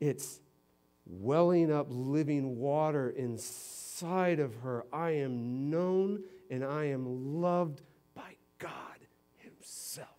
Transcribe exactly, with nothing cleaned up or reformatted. It's welling up living water inside of her. I am known and I am loved by God Himself.